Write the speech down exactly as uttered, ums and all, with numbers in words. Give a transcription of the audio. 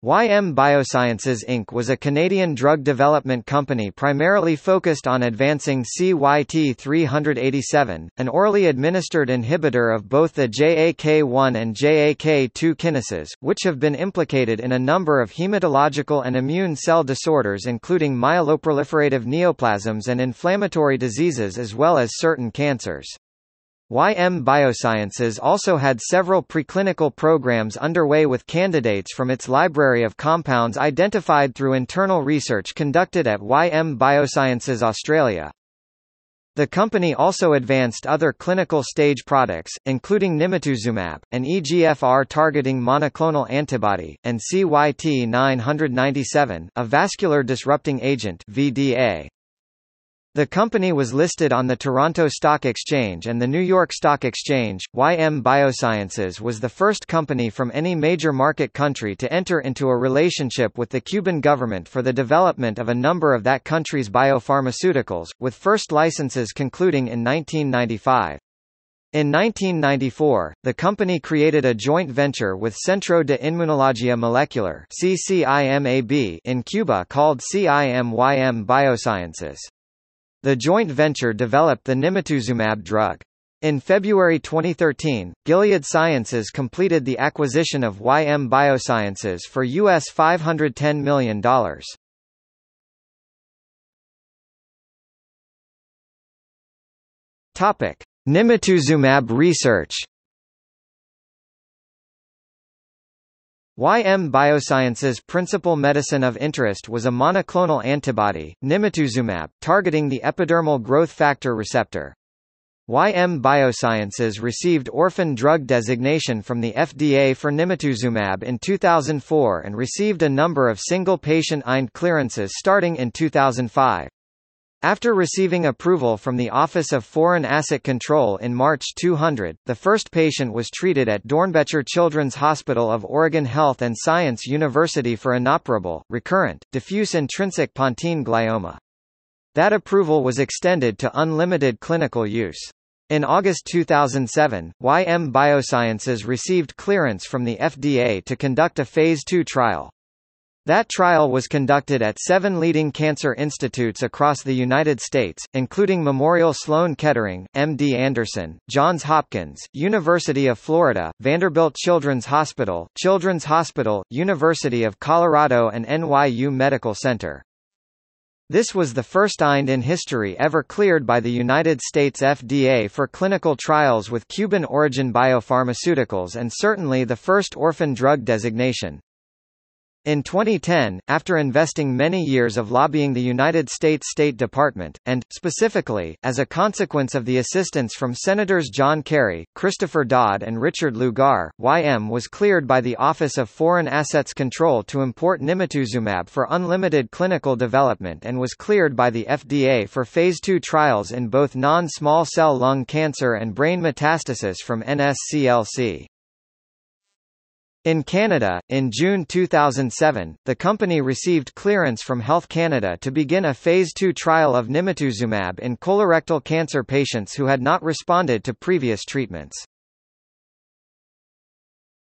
Y M Biosciences Incorporated was a Canadian drug development company primarily focused on advancing C Y T three eighty-seven, an orally administered inhibitor of both the J A K one and J A K two kinases, which have been implicated in a number of hematological and immune cell disorders including myeloproliferative neoplasms and inflammatory diseases as well as certain cancers. Y M Biosciences also had several preclinical programs underway with candidates from its library of compounds identified through internal research conducted at Y M Biosciences Australia. The company also advanced other clinical stage products, including Nimotuzumab, an E G F R-targeting monoclonal antibody, and C Y T nine ninety-seven, a vascular disrupting agent (V D A). The company was listed on the Toronto Stock Exchange and the New York Stock Exchange. Y M Biosciences was the first company from any major market country to enter into a relationship with the Cuban government for the development of a number of that country's biopharmaceuticals, with first licenses concluding in nineteen ninety-five. In nineteen ninety-four, the company created a joint venture with Centro de Immunología Molecular (C I M A B) in Cuba called C I M Y M Biosciences. The joint venture developed the nimotuzumab drug. In February twenty thirteen, Gilead Sciences completed the acquisition of Y M Biosciences for U S five hundred ten million dollars. Topic: Nimotuzumab research. Y M Biosciences' principal medicine of interest was a monoclonal antibody, nimotuzumab, targeting the epidermal growth factor receptor. Y M Biosciences received orphan drug designation from the F D A for nimotuzumab in two thousand four and received a number of single-patient I N D clearances starting in two thousand five. After receiving approval from the Office of Foreign Assets Control in March two thousand, the first patient was treated at Doernbecher Children's Hospital of Oregon Health and Science University for inoperable, recurrent, diffuse intrinsic pontine glioma. That approval was extended to unlimited clinical use. In August two thousand seven, Y M Biosciences received clearance from the F D A to conduct a Phase two trial. That trial was conducted at seven leading cancer institutes across the United States, including Memorial Sloan-Kettering, M D Anderson, Johns Hopkins, University of Florida, Vanderbilt Children's Hospital, Children's Hospital, University of Colorado and N Y U Medical Center. This was the first I N D in history ever cleared by the United States F D A for clinical trials with Cuban-origin biopharmaceuticals and certainly the first orphan drug designation. In twenty ten, after investing many years of lobbying the United States State Department, and, specifically, as a consequence of the assistance from Senators John Kerry, Christopher Dodd and Richard Lugar, Y M was cleared by the Office of Foreign Assets Control to import nimotuzumab for unlimited clinical development and was cleared by the F D A for Phase two trials in both non-small cell lung cancer and brain metastasis from N S C L C. In Canada, in June two thousand seven, the company received clearance from Health Canada to begin a Phase two trial of nimotuzumab in colorectal cancer patients who had not responded to previous treatments.